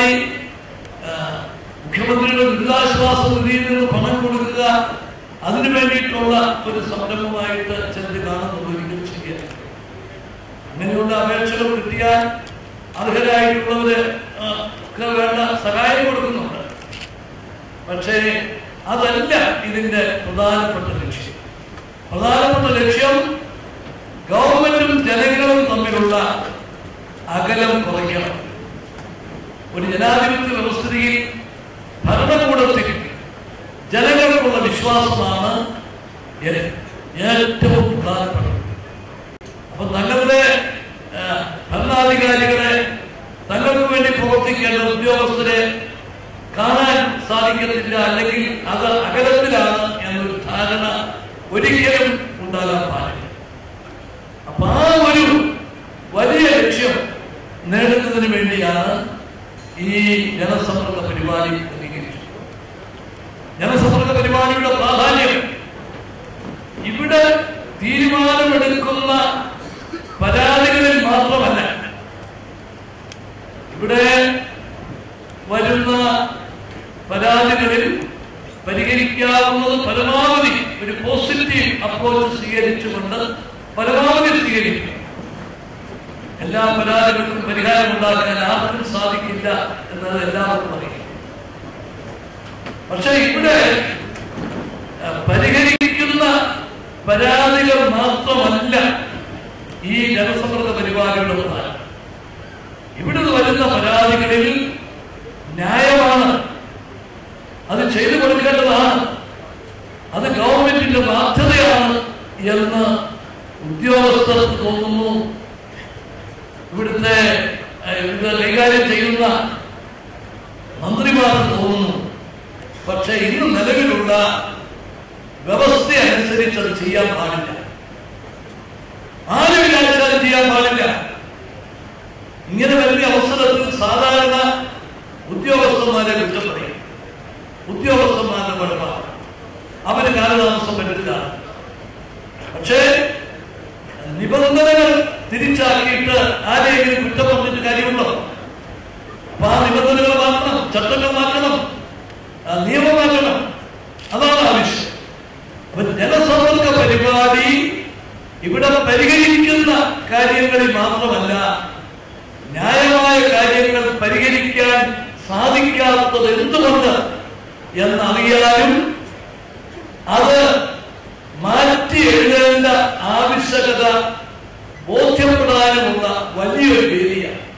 కానీ ముఖ్యమంత్రి விகாஸ்வாசம் രീതിയിൽ പണം കൊടുക്കുക അതിനു വേണ്ടിയിട്ടുള്ള ഒരു സംരംഭമായിട്ട് ചെറുതാണെന്ന് ഒരിക്കലും ശരിയല്ല. അങ്ങനെയുള്ള അപേക്ഷകൾ കിട്ടിയാൽ അർഹരായിട്ടുള്ളവര് വേണ്ട സഹായം കൊടുക്കുന്നുണ്ട്. പക്ഷേ അതല്ല ഇതിന്റെ പ്രധാനപ്പെട്ട ലക്ഷ്യം. പ്രധാനപ്പെട്ട ലക്ഷ്യം ഗവൺമെന്റും ജനങ്ങളും തമ്മിലുള്ള അകലം കുറയ്ക്കണം. ഒരു ജനാധിപത്യ വ്യവസ്ഥയിൽ ഭരണകൂടത്തിൽ ജനങ്ങൾക്കുള്ള വിശ്വാസമാണ് ഏറ്റവും പ്രധാനപ്പെട്ടത്. അപ്പൊ തങ്ങളുടെ ഭരണാധികാരികളെ, തങ്ങൾക്ക് വേണ്ടി പ്രവർത്തിക്കേണ്ട ഉദ്യോഗസ്ഥരെ കാണാൻ സാധിക്കുന്നില്ല, അല്ലെങ്കിൽ അത് അകലത്തിലാണ് എന്നൊരു ധാരണ ഒരിക്കലും ഉണ്ടാകാൻ പാടില്ല. അപ്പൊ ആ ഒരു വലിയ ലക്ഷ്യം നേടുന്നതിന് വേണ്ടിയാണ് ഈ ജനസമ്മർദ്ദ പരിപാടി ക്രമീകരിച്ചിട്ടുള്ളത്. ജനസമ്മർദ്ദ പരിപാടിയുടെ പ്രാധാന്യം ഇവിടെ തീരുമാനമെടുക്കുന്ന പരാതികളിൽ മാത്രമല്ല, ഇവിടെ വരുന്ന പരാതികളിൽ പരിഹരിക്കാവുന്നത് പരമാവധി ഒരു പോസിറ്റീവ് അപ്രോച്ച് സ്വീകരിച്ചുകൊണ്ട് പരമാവധി സ്വീകരിക്കുക. എല്ലാ പരാതികൾക്കും പരിഹാരം ഉണ്ടാക്കാൻ ആർക്കും സാധിക്കില്ല എന്നത് എല്ലാവർക്കും അറിയാം. പക്ഷെ ഇവിടെ പരിഹരിക്കുന്ന പരാതികൾ മാത്രമല്ല ഈ ജനസമ്മർദ്ദ പരിപാടിയുടെ പ്രധാനം. ഇവിടുന്ന് വരുന്ന പരാതികളിൽ ന്യായമാണ്, അത് ചെയ്തു കൊടുക്കേണ്ടതാണ്, അത് ഗവൺമെന്റിന്റെ ബാധ്യതയാണ് എന്ന് ഉദ്യോഗസ്ഥർക്ക് തോന്നുന്നു. ഇവിടുത്തെ കൈകാര്യം ചെയ്യുന്ന മന്ത്രിമാർക്ക് തോന്നുന്നു. പക്ഷെ ഇന്ന് നിലവിലുള്ള വ്യവസ്ഥ അനുസരിച്ച് അത് ചെയ്യാൻ പാടില്ല. ആരും വിചാരിച്ചാൽ ചെയ്യാൻ പാടില്ല. ഇങ്ങനെ വലിയ അവസരത്തിൽ സാധാരണ ഉദ്യോഗസ്ഥന്മാരെ കുറ്റം പറയും. ഉദ്യോഗസ്ഥന്മാരുടെ കുഴപ്പമാണ്, അവന് കാലതാമസം പറ്റില്ല. പക്ഷേ നിബന്ധനകൾ തിരിച്ചാക്കിയിട്ട് ആരെയെങ്കിലും കുറ്റം പറഞ്ഞിട്ട് കാര്യമുണ്ടോ? അപ്പൊ ആ നിബന്ധനകൾ മാറ്റണം, ചട്ടങ്ങൾ മാറ്റണം, നിയമം മാറ്റണം, അതാണ് ആവശ്യം. അപ്പൊ ജനസമ്പർക്ക പരിപാടി ഇവിടെ പരിഹരിക്കുന്ന കാര്യങ്ങളിൽ മാത്രമല്ല, ന്യായമായ കാര്യങ്ങൾ പരിഹരിക്കാൻ സാധിക്കാത്തത് എന്തുകൊണ്ട് എന്നറിയാനും അത് മാറ്റി എഴുതേണ്ട ആവശ്യകത ബോധ്യപ്പെടാനുമുള്ള വലിയൊരു വേദിയാണ്.